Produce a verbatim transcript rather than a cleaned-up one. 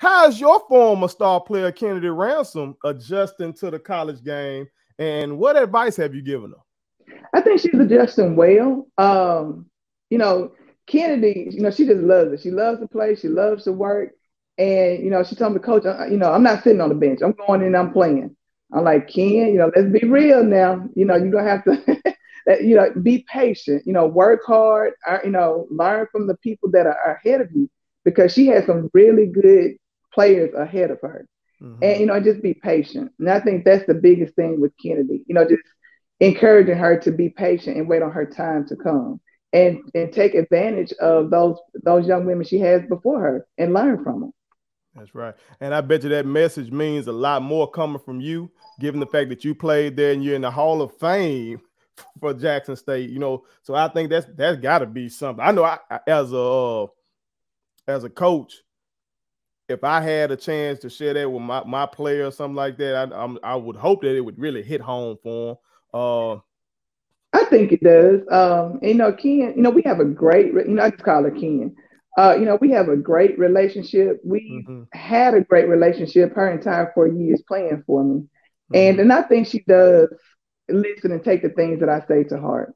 How is your former star player Kennedy Ransom adjusting to the college game, and what advice have you given her? I think she's adjusting well. Um, you know, Kennedy, you know, she just loves it. She loves to play. She loves to work. And, you know, she told me, Coach, I, you know, I'm not sitting on the bench. I'm going in and I'm playing. I'm like, Ken, you know, let's be real now. You know, you're going to have to, you know, be patient, you know, work hard, you know, learn from the people that are ahead of you, because she has some really good players ahead of her. Mm-hmm. And, you know, just be patient. And I think that's the biggest thing with Kennedy, you know, just encouraging her to be patient and wait on her time to come, and, and take advantage of those, those young women she has before her and learn from them. That's right. And I bet you that message means a lot more coming from you, given the fact that you played there and you're in the Hall of Fame for Jackson State, you know. So I think that's that's got to be something. I know I, as a uh, as a coach, if I had a chance to share that with my, my player or something like that, I I'm, I would hope that it would really hit home for him. Uh, I think it does. Um, you know, Ken, you know, we have a great, you know, I just call her Ken. Uh, you know, we have a great relationship. We mm-hmm. had a great relationship her entire four years playing for me. Mm-hmm. And and I think she does listen and take the things that I say to heart.